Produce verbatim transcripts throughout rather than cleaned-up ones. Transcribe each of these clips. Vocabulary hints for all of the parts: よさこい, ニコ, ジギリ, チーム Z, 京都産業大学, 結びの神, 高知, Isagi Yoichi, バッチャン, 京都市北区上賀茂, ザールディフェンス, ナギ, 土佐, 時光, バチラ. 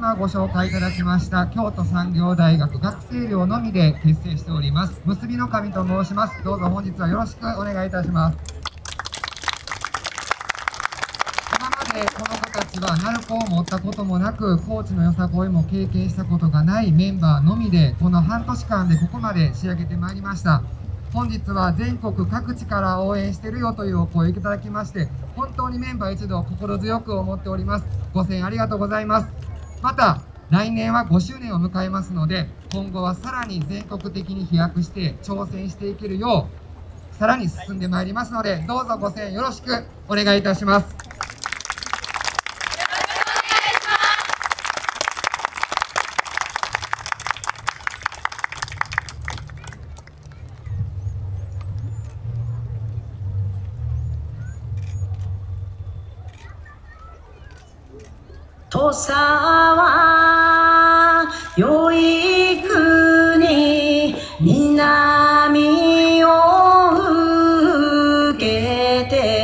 今ご紹介いただきました京都産業大学学生寮のみで結成しております結びの神と申します。どうぞ本日はよろしくお願いいたします。今までこの子たちは鳴子を持ったこともなく、高知のよさこいも経験したことがないメンバーのみでこの半年間でここまで仕上げてまいりました。本日は全国各地から応援してるよというお声をいただきまして、本当にメンバー一同心強く思っております。ご声援ありがとうございます。また来年はごしゅうねんを迎えますので、今後はさらに全国的に飛躍して挑戦していけるようさらに進んでまいりますので、どうぞご声援よろしくお願いいたします。土佐は良い国、南を受けて「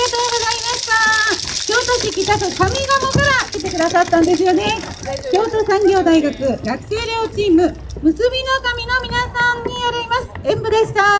京都市北区上賀茂から来てくださったんですよね。京都産業大学学生寮チーム結びの神の皆さんによります演舞でした。